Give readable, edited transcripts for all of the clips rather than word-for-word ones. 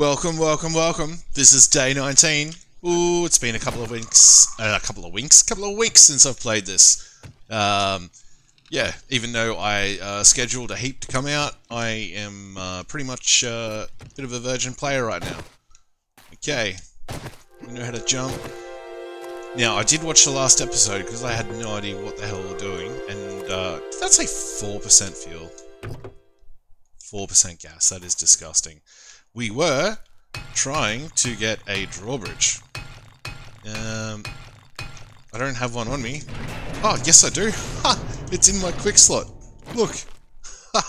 Welcome, welcome, welcome. This is day 19. Ooh, it's been a couple of weeks since I've played this. Yeah, even though I scheduled a heap to come out, I am pretty much a bit of a virgin player right now. Okay, I know how to jump. Now, I did watch the last episode because I had no idea what the hell we're doing, and did that say 4% fuel? 4% gas, that is disgusting. We were trying to get a drawbridge. I don't have one on me. Oh, yes I do! Ha! It's in my quick slot! Look! Ha!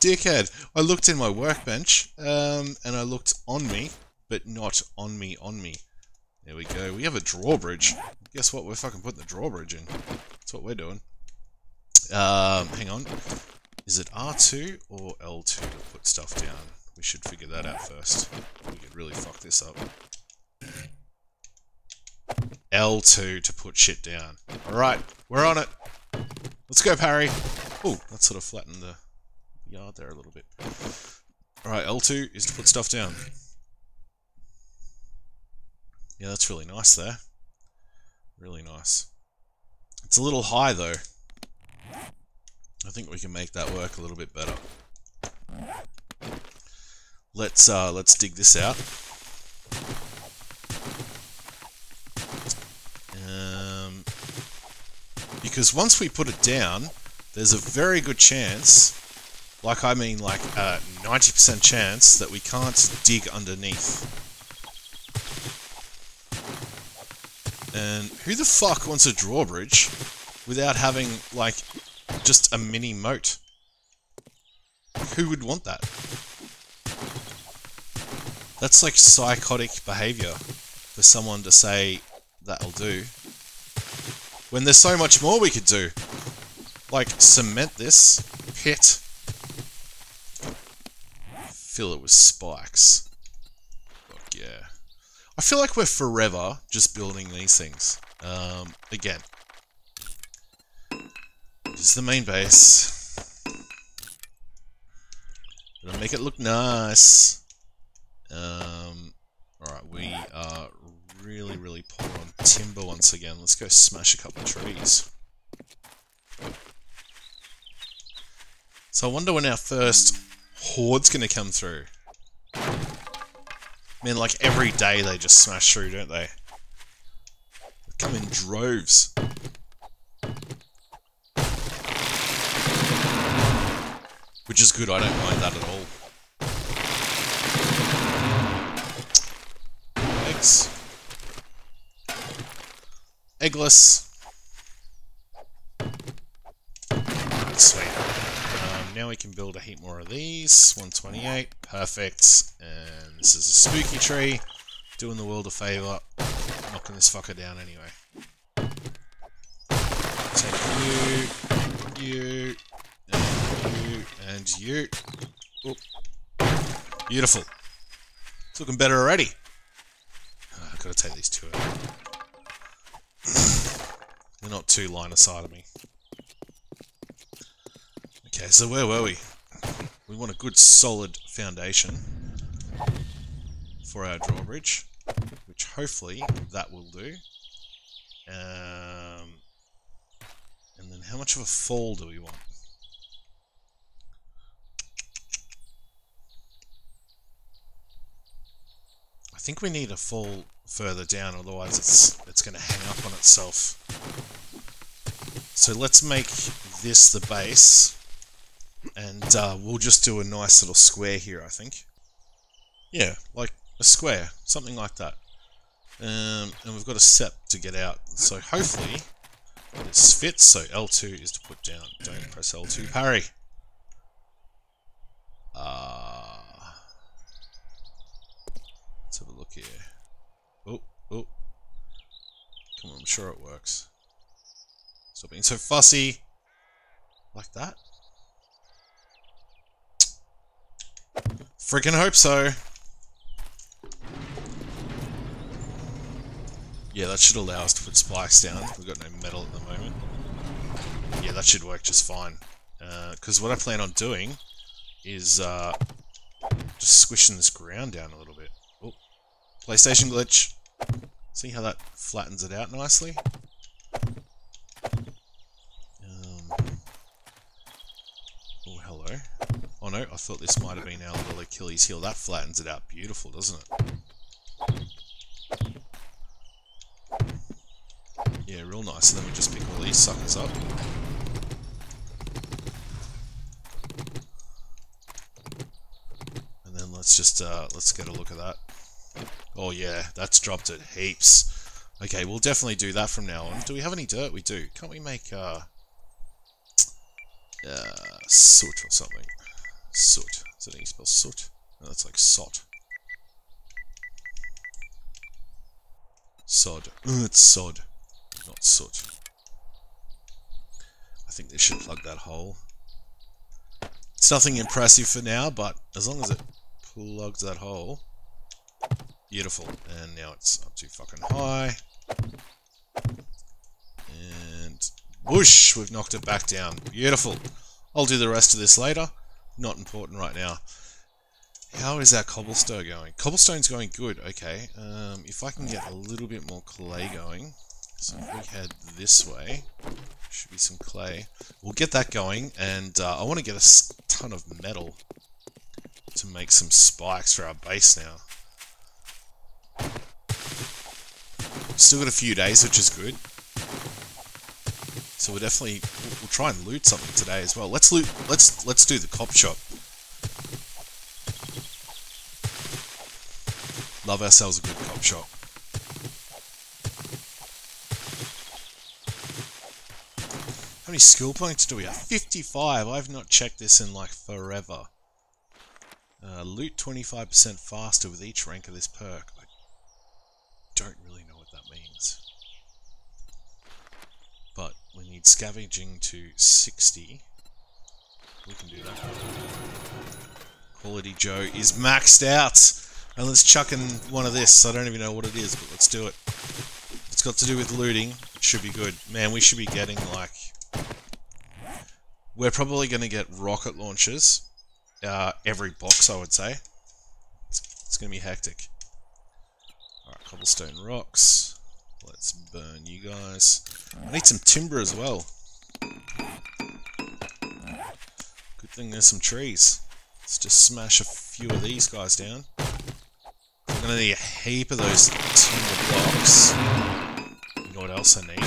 Dickhead! I looked in my workbench, and I looked on me, but not on me on me. There we go, we have a drawbridge. Guess what, we're fucking putting the drawbridge in. That's what we're doing. Hang on. Is it R2 or L2 to put stuff down? We should figure that out first. We could really fuck this up. L2 to put shit down. Alright, we're on it! Let's go, Parry! Ooh, that sort of flattened the yard there a little bit. Alright, L2 is to put stuff down. Yeah, that's really nice there. Really nice. It's a little high though. I think we can make that work a little bit better. Let's dig this out. Because once we put it down, there's a very good chance, like I mean like a 90% chance that we can't dig underneath. And who the fuck wants a drawbridge without having, like, just a mini moat? Who would want that? That's like psychotic behaviour for someone to say that'll do. When there's so much more we could do. Like, cement this pit. Fill it with spikes. Fuck yeah. I feel like we're forever just building these things. Again. This is the main base. Gonna make it look nice. Alright, we are really, really poor on timber once again. Let's go smash a couple of trees. So I wonder when our first horde's gonna come through. I mean, like, every day they just smash through, don't they? They come in droves. Which is good, I don't mind that at all. Eggs. Eggless. Sweet. Now we can build a heap more of these. 128, perfect. And this is a spooky tree, doing the world a favour. Knocking this fucker down anyway. Take you, you, and you, and you. Oop. Beautiful. It's looking better already. Oh, I've got to take these two out. They're not too line aside of me. Okay, so where were we? We want a good solid foundation for our drawbridge, which hopefully that will do. And then how much of a fall do we want? I think we need a fall further down, otherwise it's going to hang up on itself. So let's make this the base. And we'll just do a nice little square here, I think. Yeah, like a square, something like that. And we've got a step to get out, so hopefully this fits. So L2 is to put down. Don't press L2, parry. Let's have a look here. Oh, oh. Come on, I'm sure it works. Stop being so fussy. Like that. Freaking hope so! Yeah, that should allow us to put spikes down. We've got no metal at the moment. Yeah, that should work just fine. Because what I plan on doing is Just squishing this ground down a little bit. Oh, PlayStation glitch. See how that flattens it out nicely? Oh, hello. Oh no, I thought this might have been our little Achilles heel. That flattens it out beautiful, doesn't it? Yeah, real nice. And then we just pick all these suckers up. And then let's just, let's get a look at that. Oh yeah, that's dropped it heaps. Okay, we'll definitely do that from now on. Do we have any dirt? We do. Can't we make, soot or something? Soot. Is that how you spell soot? No, that's like sot. Sod. It's sod. Not soot. I think they should plug that hole. It's nothing impressive for now, but as long as it plugs that hole, beautiful. And now it's up too fucking high. And whoosh, we've knocked it back down. Beautiful. I'll do the rest of this later. Not important right now. How is our cobblestone going? Cobblestone's going good. Okay. If I can get a little bit more clay going. So if we head this way, should be some clay. We'll get that going, and I want to get a ton of metal to make some spikes for our base now. Still got a few days, which is good. So we'll definitely we'll try and loot something today as well. Let's loot. Let's do the cop shop. Love ourselves a good cop shop. How many skill points do we have? 55! I've not checked this in like forever. Loot 25% faster with each rank of this perk. I don't really know what that means. But we need scavenging to 60. We can do that. Quality Joe is maxed out! And let's chuck in one of this. I don't even know what it is, but let's do it. It's got to do with looting. It should be good. Man, we should be getting like... We're probably going to get rocket launchers every box, I would say. It's going to be hectic. Alright, cobblestone rocks. Let's burn you guys. I need some timber as well. Good thing there's some trees. Let's just smash a few of these guys down. I'm going to need a heap of those timber blocks. You know what else I need?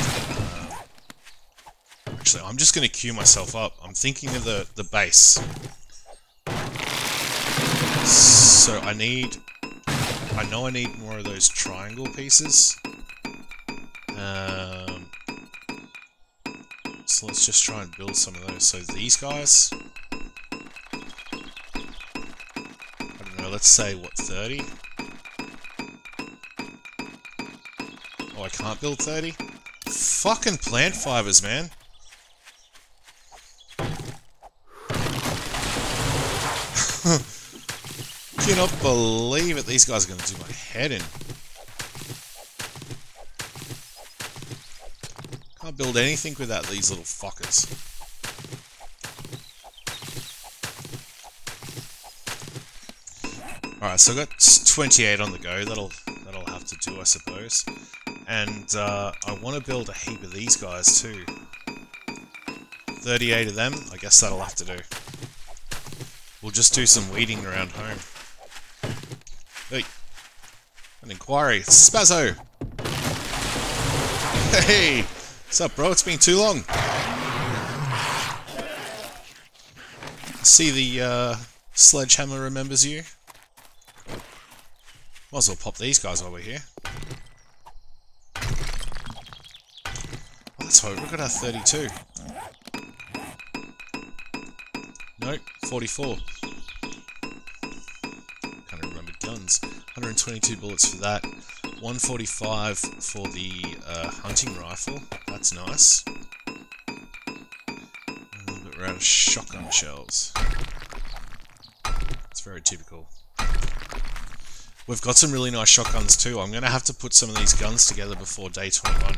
Actually, I'm just going to queue myself up. I'm thinking of the base. So I need... I know I need more of those triangle pieces. So let's just try and build some of those. So these guys... I don't know, let's say, what, 30? Oh, I can't build 30? Fucking plant fibers, man. Cannot believe it. These guys are going to do my head in. Can't build anything without these little fuckers. Alright, so I've got 28 on the go. That'll have to do, I suppose. And I want to build a heap of these guys too. 38 of them. I guess that'll have to do. We'll just do some weeding around home. Hey! An inquiry! Spazzo! Hey! What's up, bro? It's been too long! I see the sledgehammer remembers you. Might as well pop these guys while we're here. Let's hope. Look at our 32. Nope, 44. Can't remember guns. 122 bullets for that. 145 for the hunting rifle. That's nice. But we're out of shotgun shells. It's very typical. We've got some really nice shotguns too. I'm going to have to put some of these guns together before day 21.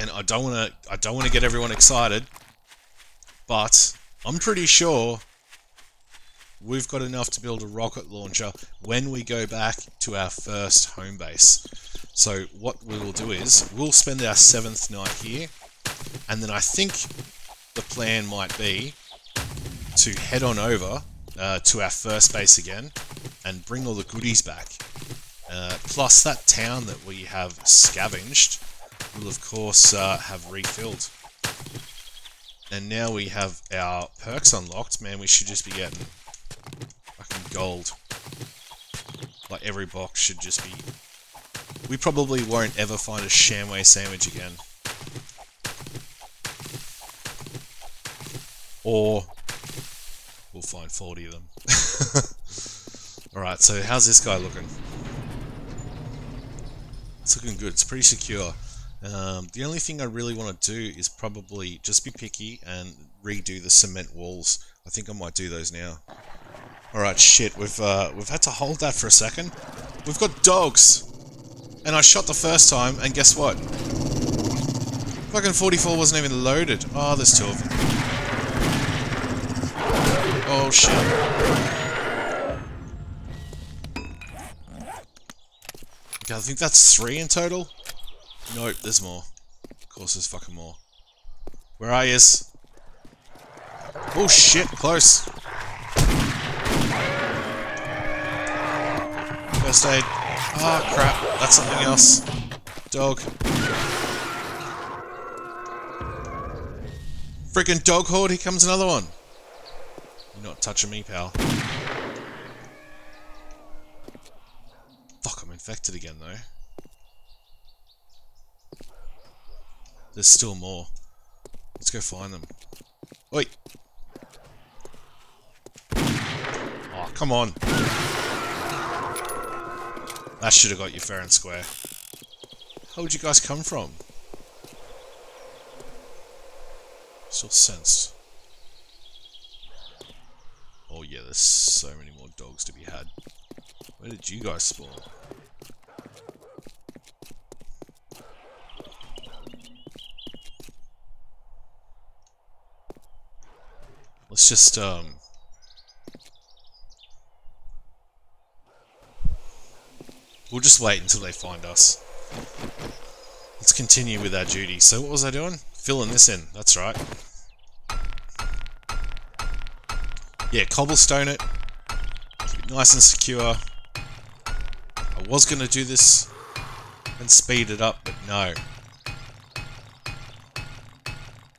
And I don't want to get everyone excited. But I'm pretty sure we've got enough to build a rocket launcher when we go back to our first home base. So what we will do is, we'll spend our 7th night here, and then I think the plan might be to head on over to our first base again and bring all the goodies back. Plus that town that we have scavenged will of course have refilled. And now we have our perks unlocked. Man, we should just be getting fucking gold. Like, every box should just be... We probably won't ever find a Shamway sandwich again. Or we'll find 40 of them. Alright, so how's this guy looking? It's looking good. It's pretty secure. The only thing I really want to do is probably just be picky and redo the cement walls. I think I might do those now. Alright, shit, we've had to hold that for a second. We've got dogs! And I shot the first time, and guess what? Fucking 44 wasn't even loaded. Oh, there's 2 of them. Oh, shit. Okay, I think that's 3 in total. Nope, there's more. Of course there's fucking more. Where are yous? Oh shit, close. First aid. Ah, crap, that's something else. Dog. Freaking dog horde, here comes another one. You're not touching me, pal. Fuck, I'm infected again though. There's still more. Let's go find them. Oi! Oh, come on! That should have got you fair and square. How would you guys come from? Still sensed. Oh yeah, there's so many more dogs to be had. Where did you guys spawn? Let's just, we'll just wait until they find us. Let's continue with our duty. So what was I doing? Filling this in, that's right. Yeah, cobblestone it. Keep it nice and secure. I was going to do this and speed it up, but no.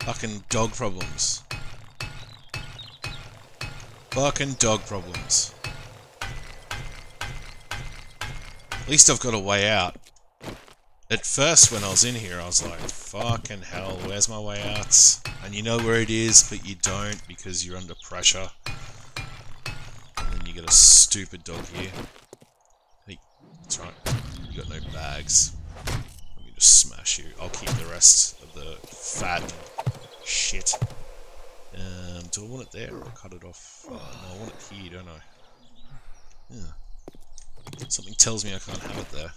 Fucking dog problems. Fucking dog problems. At least I've got a way out. At first, when I was in here, I was like, fucking hell, where's my way out? And you know where it is, but you don't because you're under pressure. And then you get a stupid dog here. Hey, that's right. You got no bags. Let me just smash you. I'll keep the rest of the fat shit. Do I want it there or cut it off? No, I want it here, don't I? Yeah. Something tells me I can't have it there.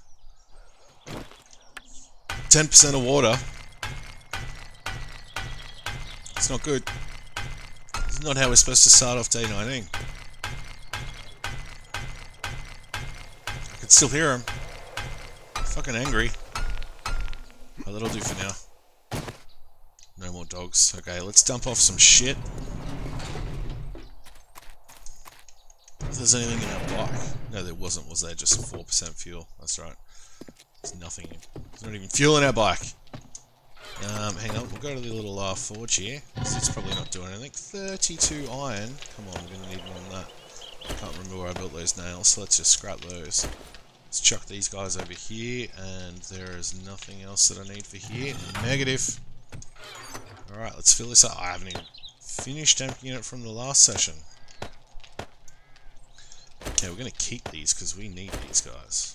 10% of water. It's not good. It's not how we're supposed to start off day 19. I can still hear him. I'm fucking angry. Oh, that'll do for now. No more dogs. Okay, let's dump off some shit. If there's anything in our bike. No, there wasn't, was there? Just 4% fuel. That's right. There's nothing. There's not even fuel in our bike. Hang on, we'll go to the little forge here. It's probably not doing anything. 32 iron. Come on, we're going to need more than that. I can't remember where I built those nails, so let's just scrap those. Let's chuck these guys over here, and there is nothing else that I need for here. Negative. Alright, let's fill this up. I haven't even finished emptying it from the last session. Okay, we're going to keep these because we need these guys.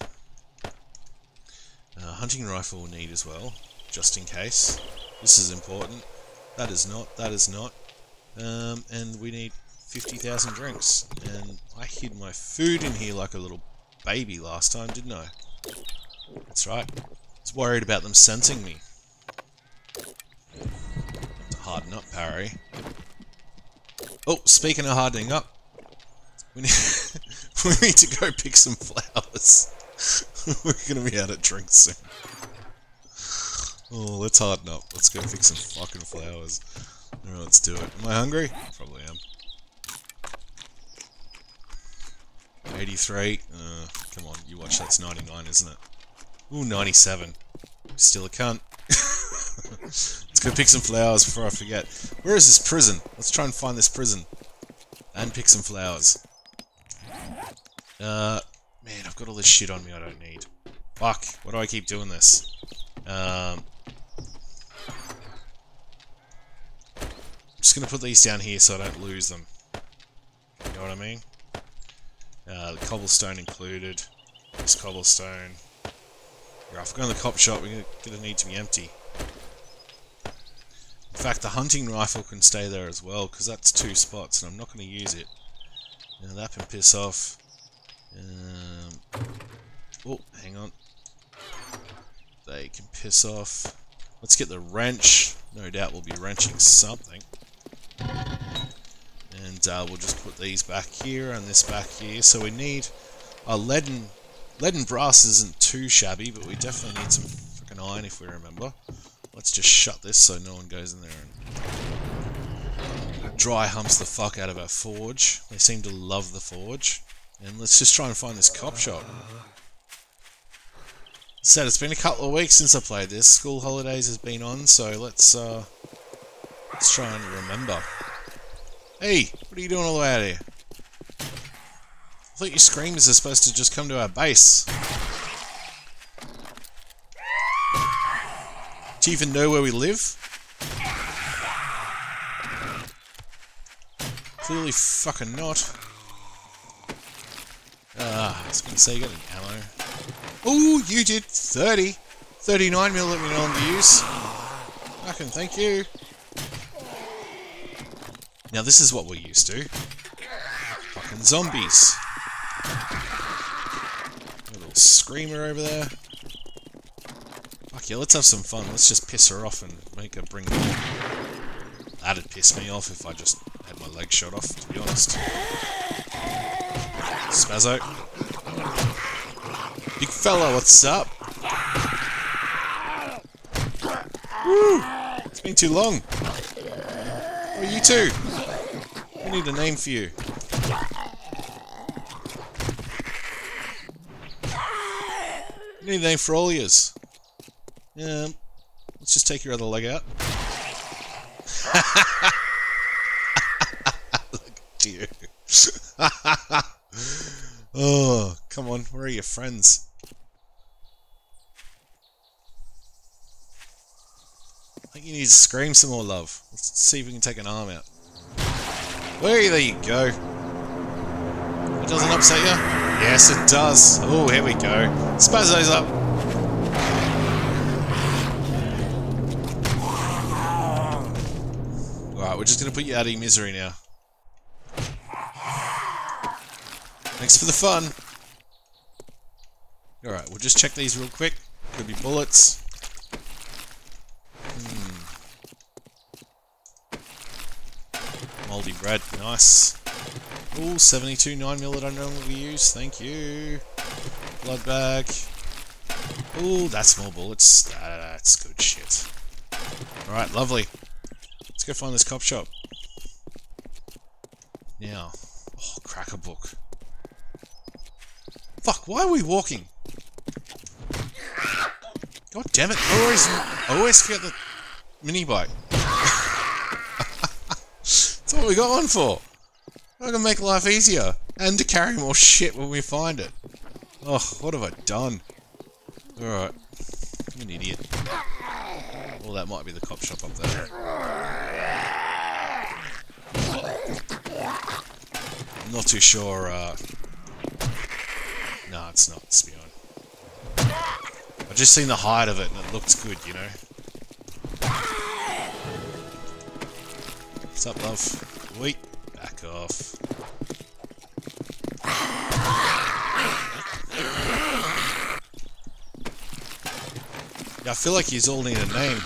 Hunting rifle we'll need as well, just in case. This is important. That is not, that is not. And we need 50,000 drinks. And I hid my food in here like a little baby last time, didn't I? That's right. I was worried about them sensing me. Harden up, Parry. Oh, speaking of hardening up, We need to go pick some flowers. We're gonna be out at drinks soon. Oh, let's harden up. Let's go pick some fucking flowers. Alright, let's do it. Am I hungry? Probably am. 83. Come on, you watch. That's 99, isn't it? Ooh, 97. Still a cunt. Let's go pick some flowers before I forget. Where is this prison? Let's try and find this prison. And pick some flowers. Man, I've got all this shit on me I don't need. Fuck, why do I keep doing this? I'm just gonna put these down here so I don't lose them. You know what I mean? The cobblestone included. This cobblestone. Right, if we go in the cop shop, we're gonna need to be empty. In fact, the hunting rifle can stay there as well, because that's 2 spots, and I'm not gonna use it. Now that can piss off. Oh, hang on. They can piss off. Let's get the wrench. No doubt we'll be wrenching something. And we'll just put these back here and this back here. So we need a lead and brass isn't too shabby, but we definitely need some fucking iron if we remember. Let's just shut this so no one goes in there and dry humps the fuck out of our forge. They seem to love the forge. And let's just try and find this cop shop. Said it's been a couple of weeks since I played this. School holidays has been on, so let's try and remember. Hey, what are you doing all the way out of here? I thought your screamers are supposed to just come to our base. Do you even know where we live? Clearly fucking not. I was gonna say you got any ammo. Ooh, you did 30! 39 mil that we know to use. Fucking thank you. Now this is what we're used to. Fucking zombies. A little screamer over there. Fuck yeah, let's have some fun. Let's just piss her off and make her bring me. That'd piss me off if I just had my leg shot off, to be honest. Spazzo. Big fella, what's up? Woo! It's been too long. Where are you two? We need a name for you. We need a name for all yours. Yeah, let's just take your other leg out. Look at you. Oh, come on, where are your friends? I think you need to scream some more love. Let's see if we can take an arm out. Well, there you go. It doesn't upset you? Yes, it does. Oh, here we go. Spazzo's up. Alright, we're just going to put you out of your misery now. Thanks for the fun. Alright, we'll just check these real quick. Could be bullets. Moldy bread, nice. Ooh, 72 9mm that I normally use, thank you. Blood bag. Ooh, that's more bullets. That's good shit. Alright, lovely. Let's go find this cop shop. Now, oh, crack a book. Fuck, why are we walking? God damn it, I always forget the mini bike. That's what we got one for. I can make life easier and to carry more shit when we find it. Oh, what have I done? Alright, I'm an idiot. Well, that might be the cop shop up there. I'm not too sure, No, it's not. It's beyond. I've just seen the height of it and it looks good, you know. What's up, love? Wait, back off. Yeah, I feel like you all need a name.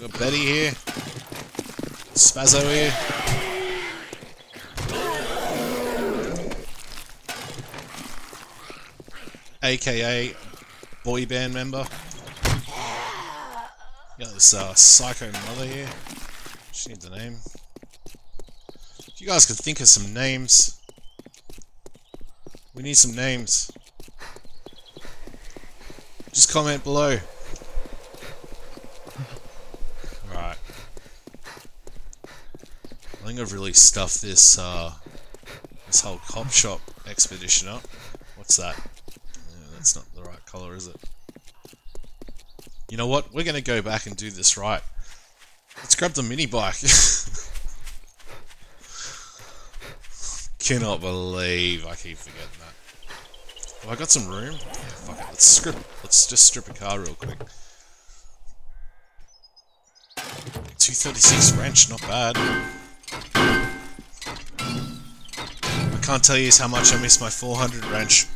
Got Betty here. Spazzo here. aka boy band member. Got this psycho mother here. She needs a name. If you guys can think of some names. We need some names. Just comment below. Alright. I think I've really stuffed this this whole cop shop expedition up. What's that? Yeah, that's not the right colour, is it? You know what? We're gonna go back and do this right. Let's grab the mini bike. Cannot believe I keep forgetting that. Have I got some room? Yeah, fuck it. Let's just strip a car real quick. 236 wrench, not bad. I can't tell you how much I miss my 400 wrench.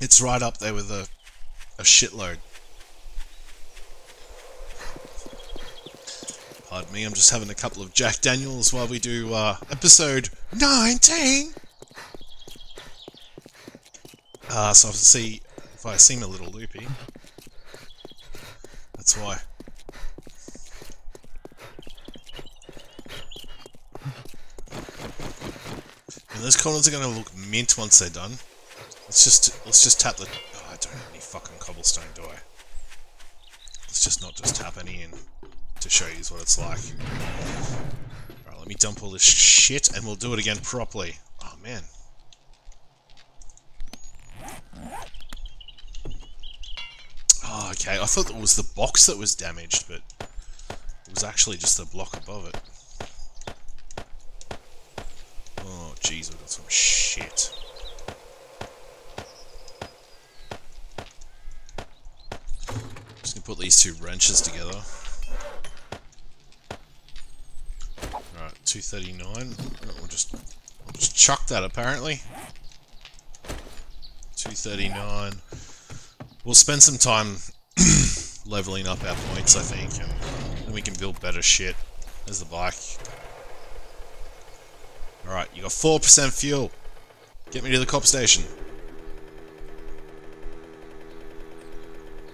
It's right up there with a shitload. Pardon me, I'm just having a couple of Jack Daniels while we do episode 19! So obviously, if I seem a little loopy, that's why. And those corners are going to look mint once they're done. Let's just tap the... Oh, I don't have any fucking cobblestone, do I? Let's just not just tap any in. To show you what it's like. Alright, let me dump all this shit and we'll do it again properly. Oh man. Oh, okay, I thought it was the box that was damaged, but it was actually just the block above it. Oh jeez, we've got some shit. Just gonna put these two wrenches together. 239. We'll just chuck that apparently. 239. We'll spend some time leveling up our points, I think, and then we can build better shit. There's the bike. Alright, you got 4% fuel. Get me to the cop station.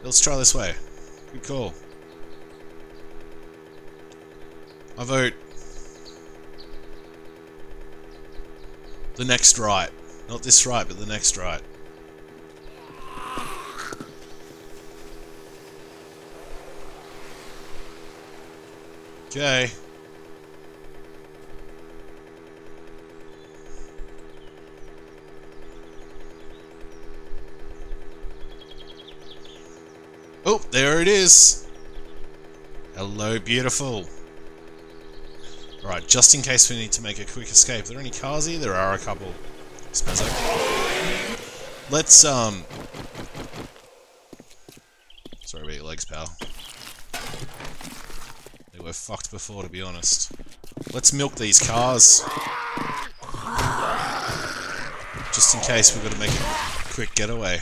Let's try this way. Good call. I vote. The next right. Not this right, but the next right. Okay. Oh, there it is. Hello, beautiful. Alright, just in case we need to make a quick escape. Are there any cars here? There are a couple. Spazzo. Let's, Sorry about your legs, pal. They were fucked before, to be honest. Let's milk these cars. Just in case we've got to make a quick getaway.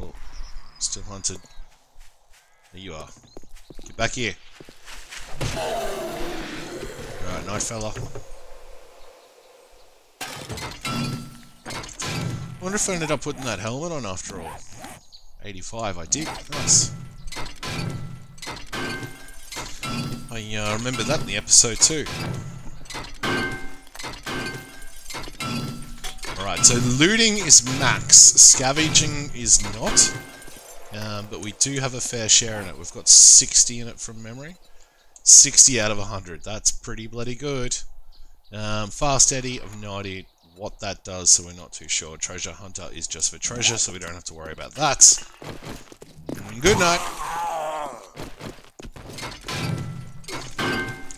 Oh, still hunted. There you are. Get back here. Alright, night fella. I wonder if I ended up putting that helmet on after all. 85, I did. Nice. I remember that in the episode too. Alright, so looting is max. Scavenging is not. But we do have a fair share in it. We've got 60 in it from memory. 60 out of 100. That's pretty bloody good. Fast Eddie, I've no idea what that does, so we're not too sure. Treasure Hunter is just for treasure, so we don't have to worry about that. And good night.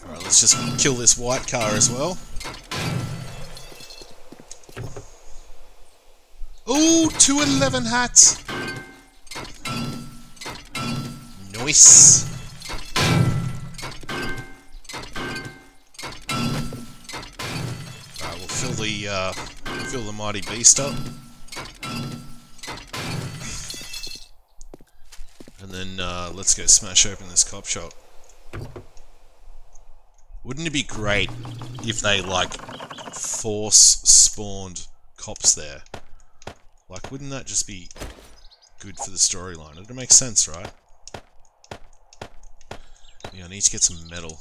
Alright, let's just kill this white car as well. Ooh, 211 hats. Nice. Fill the mighty beast up, and then let's go smash open this cop shop. Wouldn't it be great if they, like, force-spawned cops there? Like, wouldn't that just be good for the storyline? It'd make sense, right? Yeah, I need to get some metal.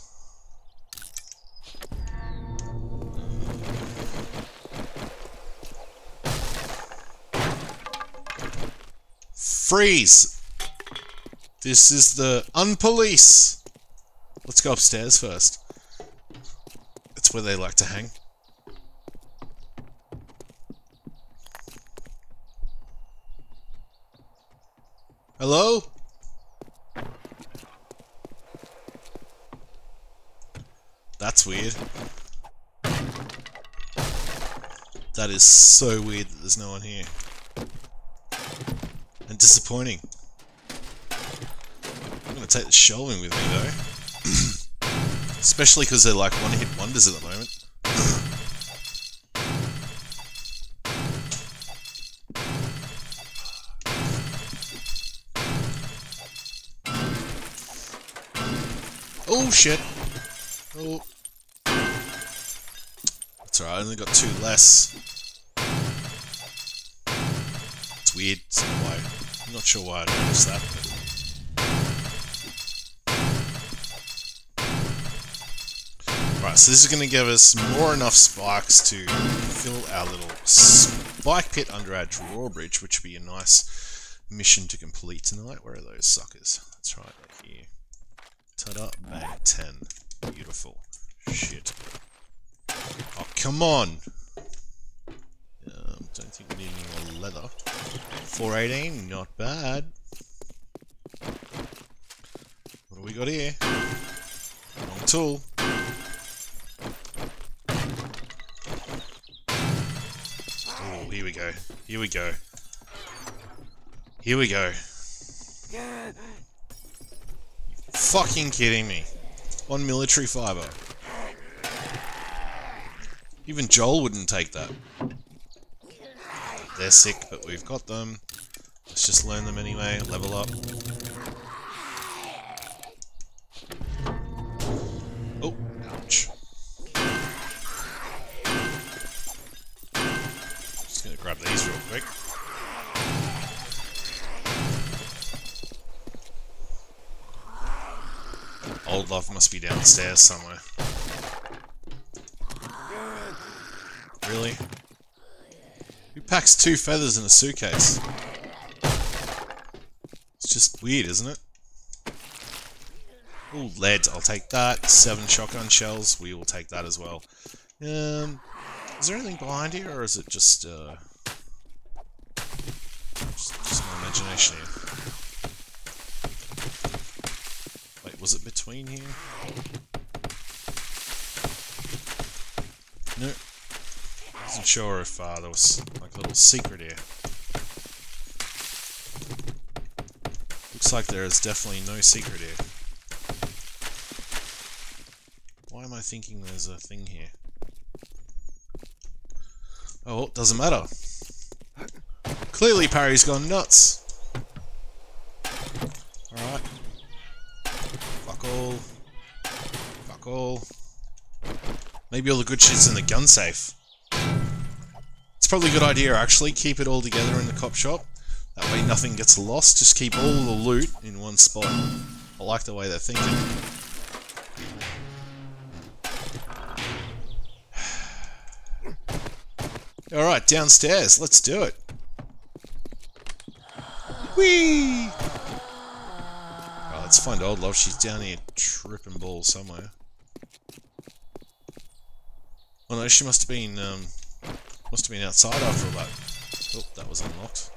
Freeze! This is the unpolice! Let's go upstairs first. It's where they like to hang. Hello? That's weird. That is so weird that there's no one here. And disappointing. I'm gonna take the shelving with me though. Especially because they're like one-hit wonders at the moment. Oh shit! Oh. That's alright, I only got two less. It's weird, so why? I'm not sure why I noticed that, but... Alright, so this is going to give us more enough spikes to fill our little spike pit under our drawbridge, which would be a nice mission to complete tonight. Where are those suckers? That's right, right here. Ta-da, bag 10. Beautiful. Shit. Oh, come on! Don't think we need any more leather. 418, not bad. What do we got here? Wrong tool. Oh, here we go. Here we go. Here we go. Yeah. Fucking kidding me. On military fiber. Even Joel wouldn't take that. They're sick, but we've got them. Let's just learn them anyway, level up. Oh, ouch. Just gonna grab these real quick. Old love must be downstairs somewhere. Really? Who packs two feathers in a suitcase? It's just weird, isn't it? Ooh, lead. I'll take that. 7 shotgun shells. We will take that as well. Is there anything behind here, or is it just my imagination here? Was it between here? No. Nope. Wasn't sure if there was like a little secret here. Looks like there is definitely no secret here. Why am I thinking there's a thing here? Oh, well, doesn't matter. Clearly Parry's gone nuts. Alright. Fuck all. Maybe all the good shit's in the gun safe. It's probably a good idea, actually. Keep it all together in the cop shop. That way nothing gets lost. Just keep all the loot in one spot. I like the way they're thinking. Alright, downstairs. Let's do it. Whee! Let's find old love, she's down here tripping balls somewhere. Oh no, she must have been outside after all that. Oh, that was unlocked.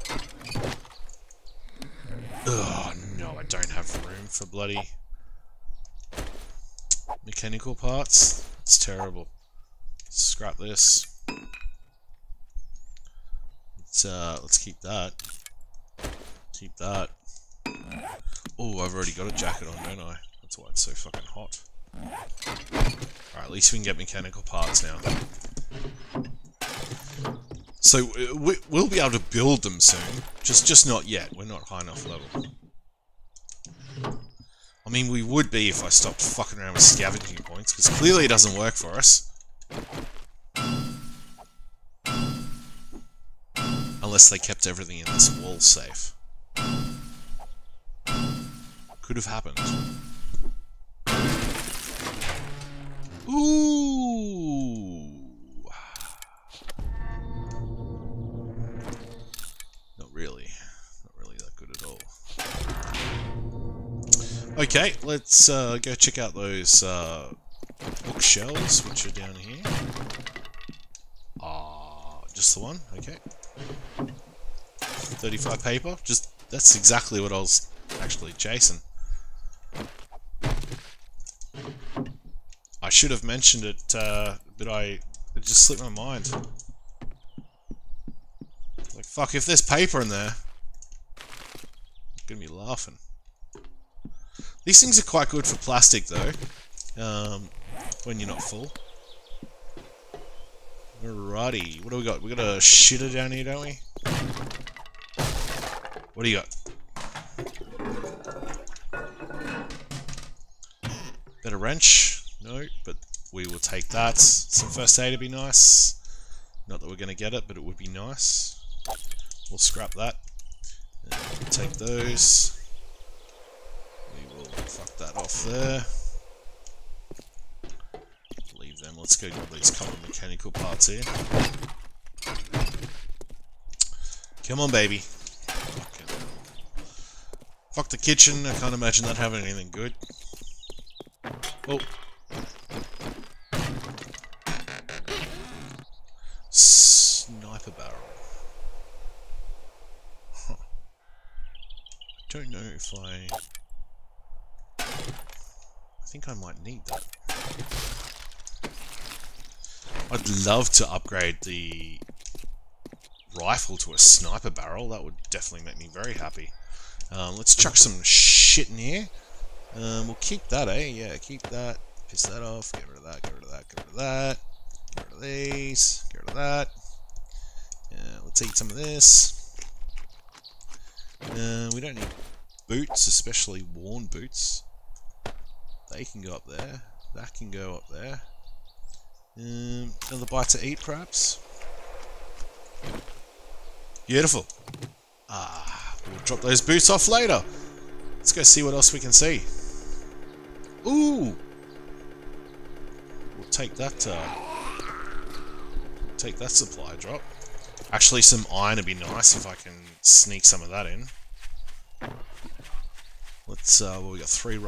Oh no, I don't have room for bloody mechanical parts. It's terrible. Scrap this. Let's keep that. Keep that. Oh, I've already got a jacket on, don't I? That's why it's so fucking hot. Alright, at least we can get mechanical parts now. So, we'll be able to build them soon. Just not yet. We're not high enough level. I mean, we would be if I stopped fucking around with scavenging points, because clearly it doesn't work for us. Unless they kept everything in this wall safe. Could have happened. Ooh! Not really. Not really that good at all. Okay, let's go check out those bookshelves, which are down here. Ah, just the one? Okay. 35 paper? Just, that's exactly what I was actually chasing. I should have mentioned it, but it just slipped my mind. Like, fuck, if there's paper in there, I'm gonna be laughing. These things are quite good for plastic, though, when you're not full. Alrighty, what do we got? We got a shitter down here, don't we? What do you got? Better wrench? No, but we will take that. Some first aid would be nice. Not that we're going to get it, but it would be nice. We'll scrap that. And we'll take those. We will fuck that off there. Leave them. Let's go grab these common mechanical parts here. Come on, baby. Fuck the kitchen. I can't imagine that having anything good. Oh. Sniper barrel. Huh. Don't know if I think I might need that. I'd love to upgrade the rifle to a sniper barrel. That would definitely make me very happy. Let's chuck some shit in here. We'll keep that, eh? Yeah, keep that. Piss that off. Get rid of that. Get rid of that. Get rid of that. Get rid of these. Get rid of that. Let's eat some of this. We don't need boots, especially worn boots. They can go up there. That can go up there. Another bite to eat, perhaps. Beautiful. Ah, we'll drop those boots off later. Let's go see what else we can see. Ooh! We'll take that, supply drop. Actually, some iron would be nice if I can sneak some of that in. Let's, well, we got 4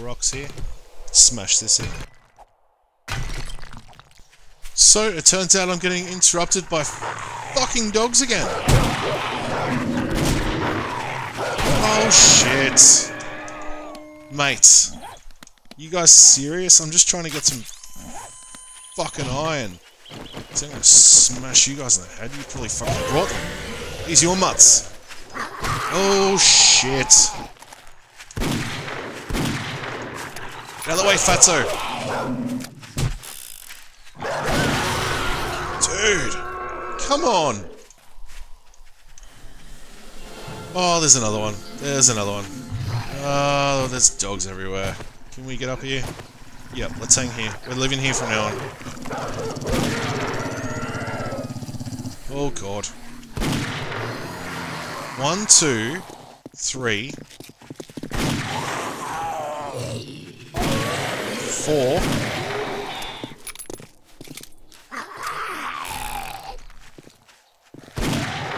rocks here. Smash this in. So, it turns out I'm getting interrupted by fucking dogs again. Oh, shit. Mate. You guys serious? I'm just trying to get some fucking iron. So I'm gonna smash you guys in the head. You probably fucking brought them. These are your mutts. Oh shit! Get out of the way, fatso! Dude! Come on! Oh, there's another one. There's another one. Oh, there's dogs everywhere. Can we get up here? Yep, let's hang here. We're living here from now on. Oh god. 1, 2, 3, 4.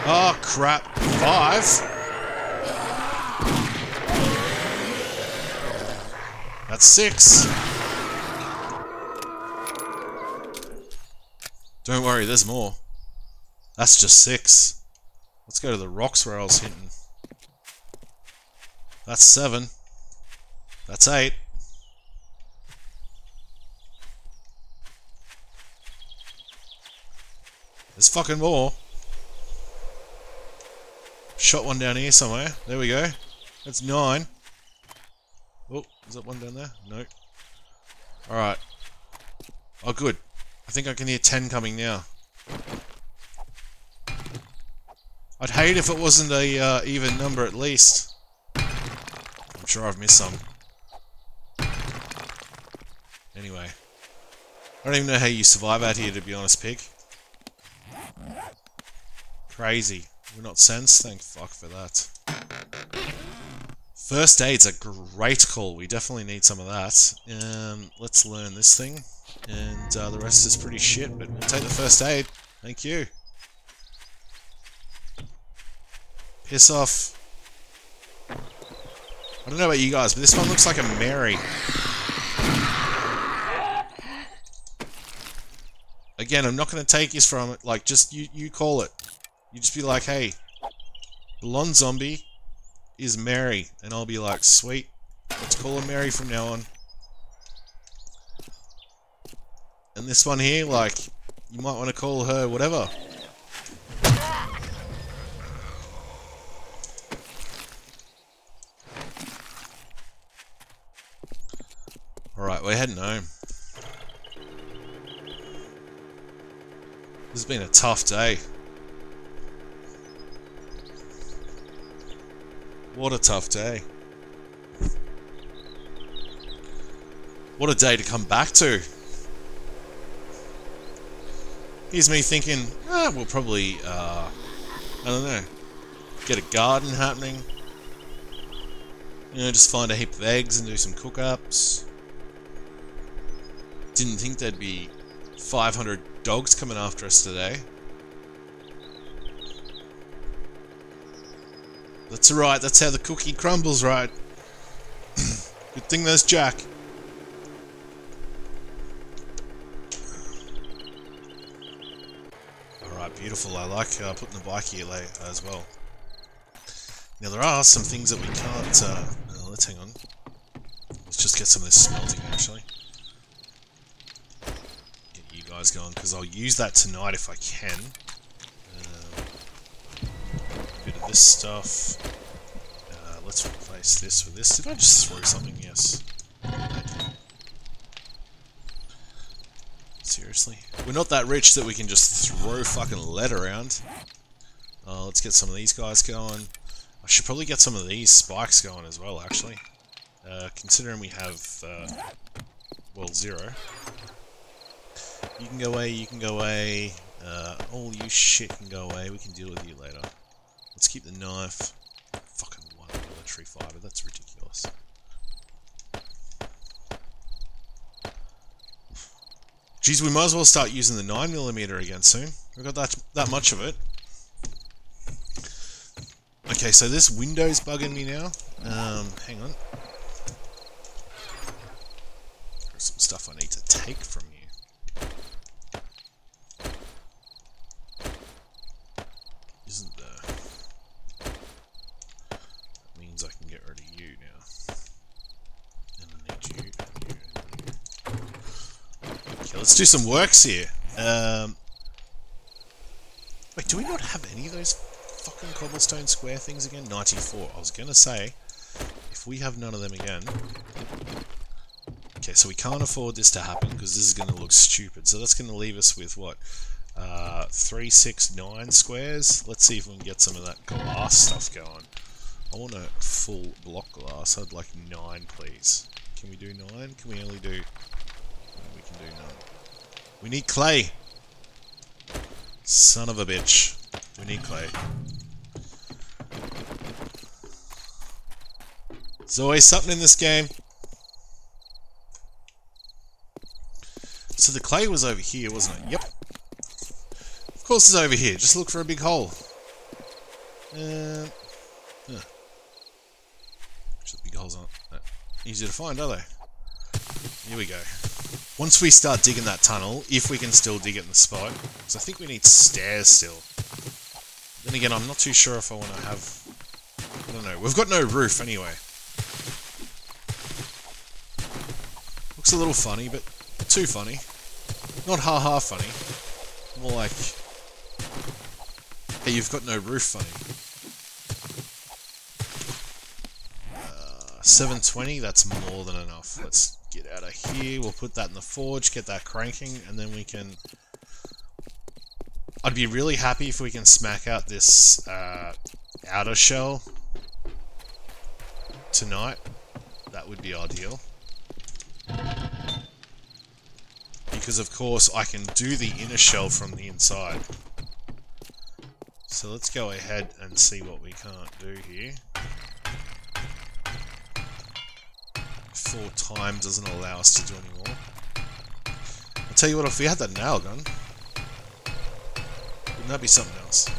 Oh crap. 5. That's 6. Don't worry, there's more. That's just 6. Let's go to the rocks where I was hitting. That's 7. That's 8. There's fucking more. Shot one down here somewhere. There we go. That's 9. Oh, is that one down there? No. Alright. Oh, good. I think I can hear 10 coming now. I'd hate if it wasn't a even number at least. I'm sure I've missed some. Anyway. I don't even know how you survive out here, to be honest, pig. Crazy. We're not sensed? Thank fuck for that. First aid's a great call. We definitely need some of that. Let's learn this thing. And the rest is pretty shit, but we'll take the first aid. Thank you. Piss off. I don't know about you guys, but this one looks like a Mary. Again, I'm not going to take this from it. Like, just you call it. You just be like, hey, blonde zombie is Mary. And I'll be like, sweet. Let's call her Mary from now on. And this one here, like, you might want to call her whatever. Alright, we're heading home. This has been a tough day. What a tough day. What a day to come back to. Here's me thinking, we'll probably, I don't know, get a garden happening. You know, just find a heap of eggs and do some cook-ups. Didn't think there'd be 500 dogs coming after us today. That's alright, that's how the cookie crumbles, right? Good thing there's Jack. Alright, beautiful. I like putting the bike here as well. Now there are some things that we can't... let's hang on. Let's just get some of this smelting, actually. Guys going, because I'll use that tonight if I can. A bit of this stuff. Let's replace this with this. Did I just throw something? Yes. Seriously? We're not that rich that we can just throw fucking lead around. Let's get some of these guys going. I should probably get some of these spikes going as well, actually. Considering we have, well, zero. You can go away, you can go away. All you shit can go away. We can deal with you later. Let's keep the knife. Fucking one military fiber. That's ridiculous. Jeez, we might as well start using the 9mm again soon. We've got that much of it. Okay, so this window's bugging me now. Hang on. There's some stuff I need to take from you. Isn't there? That means I can get rid of you now. And I need you, and you, and you. Okay, let's do some works here. Wait, do we not have any of those fucking cobblestone square things again? 94. I was gonna say, if we have none of them again... Okay, so we can't afford this to happen, because this is going to look stupid. So that's going to leave us with, what, 369 squares? Let's see if we can get some of that glass stuff going. I want a full block glass. I'd like 9, please. Can we do 9? Can we only do... No, we can do 9. We need clay! Son of a bitch. We need clay. There's always something in this game. So the clay was over here, wasn't it? Yep. Of course it's over here. Just look for a big hole. Actually, big holes aren't that easy to find, are they? Here we go. Once we start digging that tunnel, if we can still dig it in the spot, because I think we need stairs still. Then again, I'm not too sure if I want to have... I don't know. We've got no roof anyway. Looks a little funny, but... Too funny. Not ha-ha funny. More like... Hey, you've got no roof funny. 720, that's more than enough. Let's get out of here. We'll put that in the forge, get that cranking, and then we can... I'd be really happy if we can smack out this outer shell tonight. That would be ideal. because of course I can do the inner shell from the inside. So let's go ahead and see what we can't do here. 4 time doesn't allow us to do anymore. I'll tell you what, if we had that nail gun, wouldn't that be something else?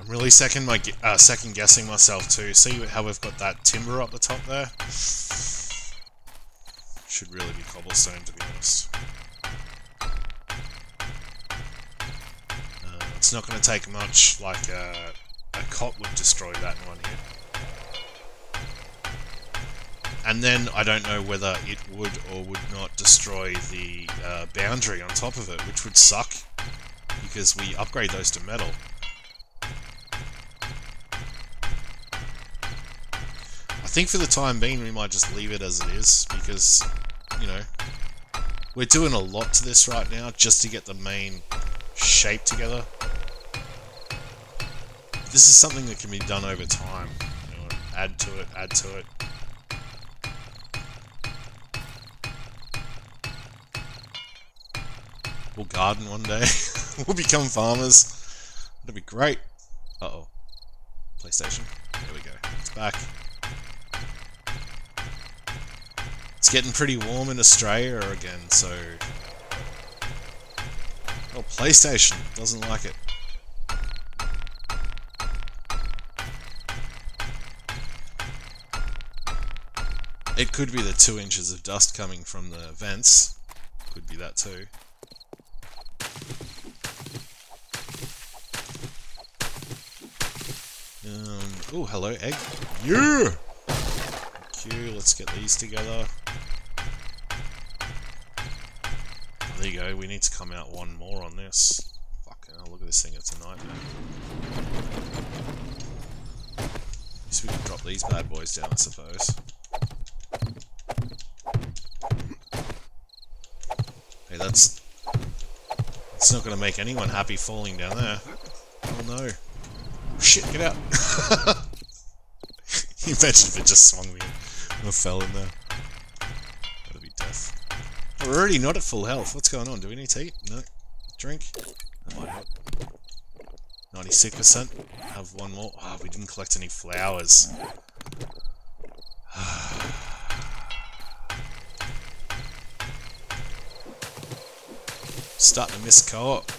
I'm really second guessing myself too. See how we've got that timber up the top there? Should really be cobblestone, to be honest. It's not going to take much, like a cot would destroy that in one hit. And then I don't know whether it would or would not destroy the boundary on top of it, which would suck, because we upgrade those to metal. I think for the time being we might just leave it as it is, because, you know, we're doing a lot to this right now just to get the main shape together. This is something that can be done over time, you know, add to it, add to it. We'll garden one day, we'll become farmers, that'd be great. Uh oh, PlayStation, there we go, it's back. It's getting pretty warm in Australia again, so... Oh, PlayStation doesn't like it. It could be the 2 inches of dust coming from the vents. Could be that too. Oh, hello, egg. Yeah! Thank you. Let's get these together. There you go, we need to come out one more on this. Fucking hell, look at this thing, it's a nightmare. At least we can drop these bad boys down, I suppose. Hey, that's not going to make anyone happy falling down there. Oh no. Shit, get out! Imagine if it just swung me and fell in there. That'd be death. We're already not at full health. What's going on? Do we need to eat? No. Drink? That might help. 96%. Have one more. Ah, oh, we didn't collect any flowers. Starting to miss co-op.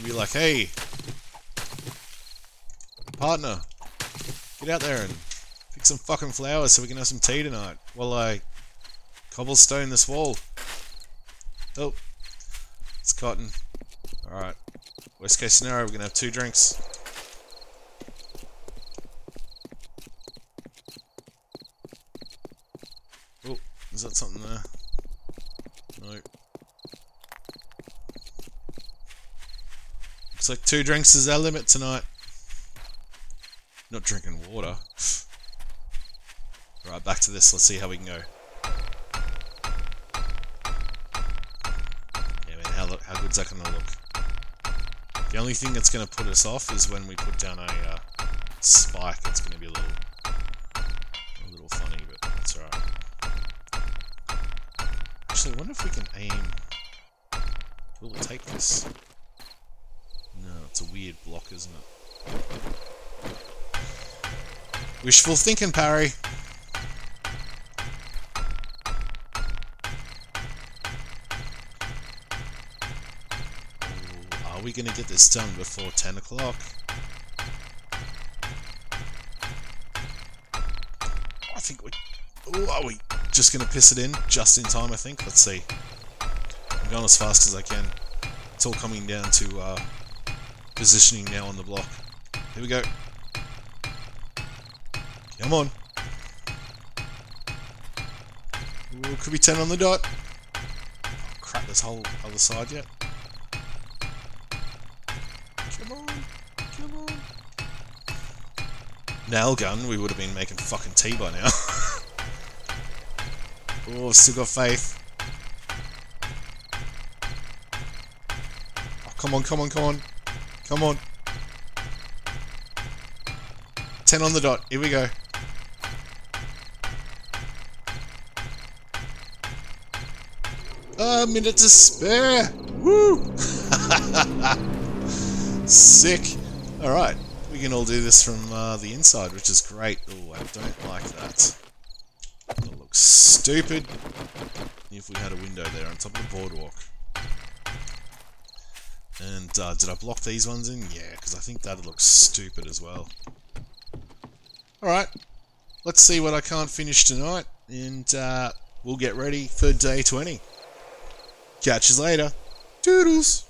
You'd be like, hey, partner, get out there and pick some fucking flowers so we can have some tea tonight while I cobblestone this wall. Oh, it's cotton. Alright, worst case scenario, we're going to have 2 drinks. Oh, is that something there? No. Looks like 2 drinks is our limit tonight. Not drinking water. Right, back to this. Let's see how we can go. Yeah, man, how good's that gonna look? The only thing that's gonna put us off is when we put down a spike. It's gonna be a little funny, but that's alright. Actually, I wonder if we can aim. Will it take this? No, it's a weird block, isn't it? Wishful thinking, Parry. Ooh, are we going to get this done before 10 o'clock? I think we... Ooh, are we just going to piss it in? Just in time, I think. Let's see. I'm going as fast as I can. It's all coming down to positioning now on the block. Here we go. Come on. Ooh, could be 10 on the dot. Oh, crap, this whole other side yet. Come on. Come on. Nail gun, we would have been making fucking tea by now. Oh, I've still got faith. Oh, come on, come on, come on. Come on. 10 on the dot. Here we go. A minute to spare. Woo! Sick. Alright. We can all do this from the inside, which is great. Oh, I don't like that. That looks stupid. If we had a window there on top of the boardwalk. And did I block these ones in? Yeah, because I think that looks stupid as well. Alright, let's see what I can't finish tonight, and we'll get ready for day 20. Catch you later. Toodles!